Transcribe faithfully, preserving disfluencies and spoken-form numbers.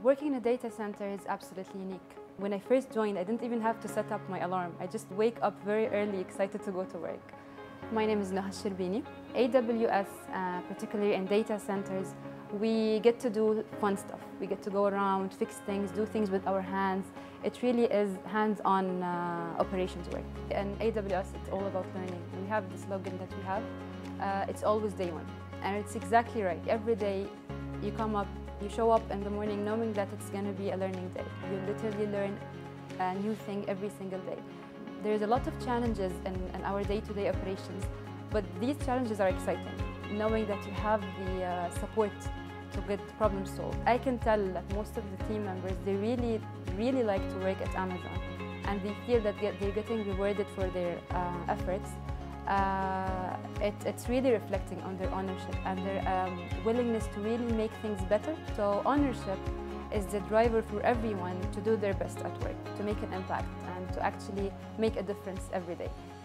Working in a data center is absolutely unique. When I first joined, I didn't even have to set up my alarm. I just wake up very early, excited to go to work. My name is Noha Sherbini. A W S, uh, particularly in data centers, we get to do fun stuff. We get to go around, fix things, do things with our hands. It really is hands-on uh, operations work. And A W S, it's all about learning. We have the slogan that we have, uh, it's always day one. And it's exactly right. Every day you come up, you show up in the morning knowing that it's going to be a learning day. You literally learn a new thing every single day. There's a lot of challenges in, in our day-to-day operations, but these challenges are exciting, knowing that you have the uh, support to get problems solved. I can tell that most of the team members, they really, really like to work at Amazon, and they feel that get, they're getting rewarded for their uh, efforts. Uh, it, it's really reflecting on their ownership and their um, willingness to really make things better. So ownership is the driver for everyone to do their best at work, to make an impact and to actually make a difference every day.